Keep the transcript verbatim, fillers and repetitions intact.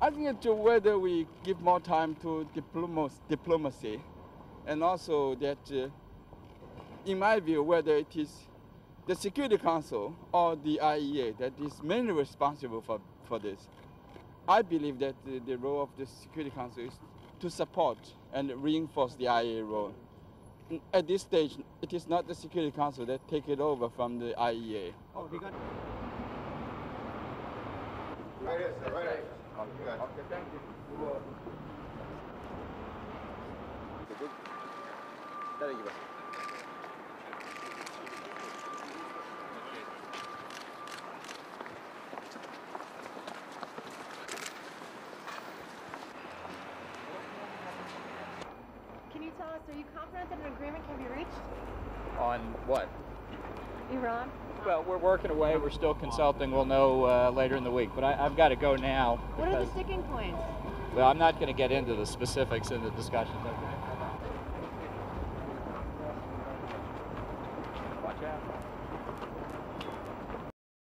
I think it's whether we give more time to diplomacy, and also that, uh, in my view, whether it is the Security Council or the I A E A that is mainly responsible for, for this. I believe that the, the role of the Security Council is to support and reinforce the I A E A role. At this stage, it is not the Security Council that take it over from the I A E A. Oh, we got it. Right, yes, right. Right. Okay, okay, thank you. Thank you. Can you tell us, are you confident that an agreement can be reached? On what? Iran? Well, we're working away. We're still consulting. We'll know uh, later in the week. But I, I've got to go now. What are the sticking points? Well, I'm not going to get into the specifics in the discussion. Okay.